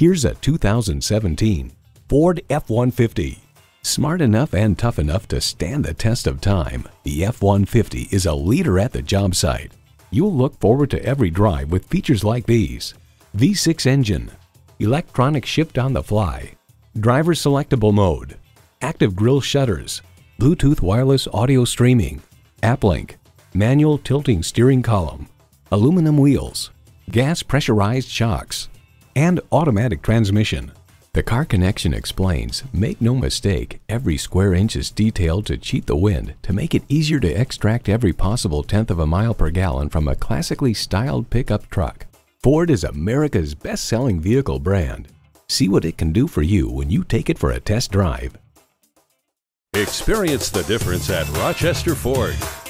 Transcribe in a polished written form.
Here's a 2017 Ford F-150. Smart enough and tough enough to stand the test of time, the F-150 is a leader at the job site. You'll look forward to every drive with features like these: V6 engine, electronic shift on the fly, driver selectable mode, active grille shutters, Bluetooth wireless audio streaming, AppLink, manual tilting steering column, aluminum wheels, gas pressurized shocks, and automatic transmission. The Car Connection explains, make no mistake, every square inch is detailed to cheat the wind to make it easier to extract every possible 1/10 of a mile per gallon from a classically styled pickup truck. Ford is America's best-selling vehicle brand. See what it can do for you when you take it for a test drive. Experience the difference at Rochester Ford.